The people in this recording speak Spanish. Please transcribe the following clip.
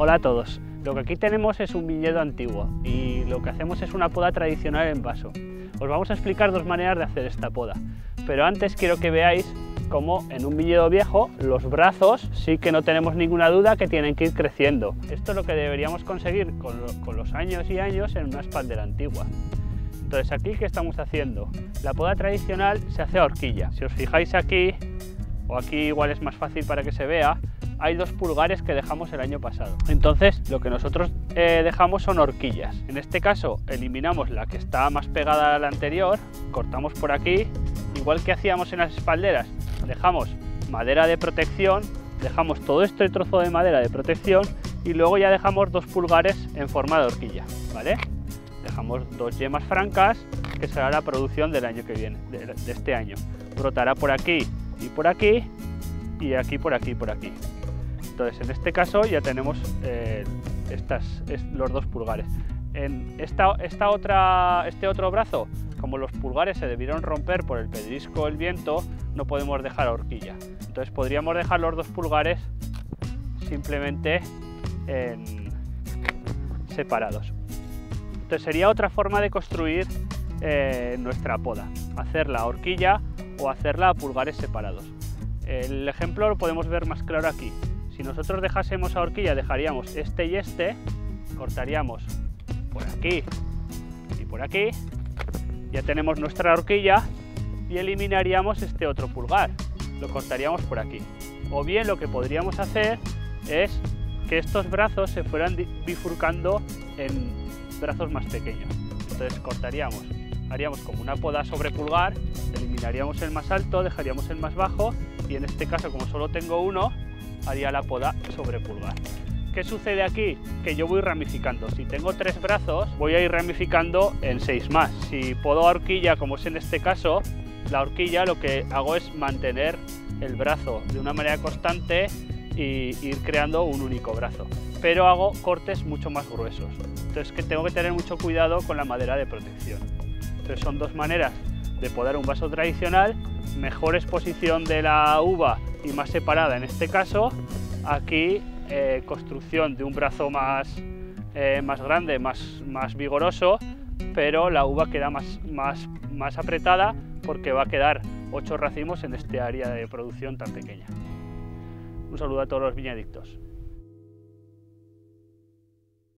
Hola a todos, lo que aquí tenemos es un viñedo antiguo y lo que hacemos es una poda tradicional en vaso. Os vamos a explicar dos maneras de hacer esta poda, pero antes quiero que veáis cómo en un viñedo viejo los brazos sí que no tenemos ninguna duda que tienen que ir creciendo. Esto es lo que deberíamos conseguir con los años y años en una espaldera antigua. Entonces aquí, ¿qué estamos haciendo? La poda tradicional se hace a horquilla. Si os fijáis aquí, o aquí igual es más fácil para que se vea, hay dos pulgares que dejamos el año pasado. Entonces lo que nosotros dejamos son horquillas. En este caso eliminamos la que está más pegada a la anterior, cortamos por aquí, igual que hacíamos en las espalderas, dejamos madera de protección, dejamos todo este trozo de madera de protección y luego ya dejamos dos pulgares en forma de horquilla, ¿vale? Dejamos dos yemas francas, que será la producción del año que viene, de este año. Brotará por aquí y por aquí, y aquí por aquí por aquí. Entonces en este caso ya tenemos los dos pulgares. En este otro brazo, como los pulgares se debieron romper por el pedrisco del viento, no podemos dejar a horquilla. Entonces podríamos dejar los dos pulgares simplemente separados. Entonces sería otra forma de construir nuestra poda, hacerla a horquilla o hacerla a pulgares separados. El ejemplo lo podemos ver más claro aquí. Si nosotros dejásemos a horquilla, dejaríamos este y este, cortaríamos por aquí y por aquí, ya tenemos nuestra horquilla y eliminaríamos este otro pulgar, lo cortaríamos por aquí. O bien lo que podríamos hacer es que estos brazos se fueran bifurcando en brazos más pequeños. Entonces cortaríamos, haríamos como una poda sobre pulgar, eliminaríamos el más alto, dejaríamos el más bajo y en este caso, como solo tengo uno, haría la poda sobre pulgar. ¿Qué sucede aquí? Que yo voy ramificando. Si tengo tres brazos, voy a ir ramificando en seis más. Si podo a horquilla, como es en este caso, la horquilla lo que hago es mantener el brazo de una manera constante e ir creando un único brazo. Pero hago cortes mucho más gruesos. Entonces que tengo que tener mucho cuidado con la madera de protección. Entonces son dos maneras de podar un vaso tradicional. Mejor exposición de la uva y más separada en este caso. Aquí construcción de un brazo más grande, más vigoroso, pero la uva queda más apretada porque va a quedar 8 racimos en este área de producción tan pequeña. Un saludo a todos los viñadictos.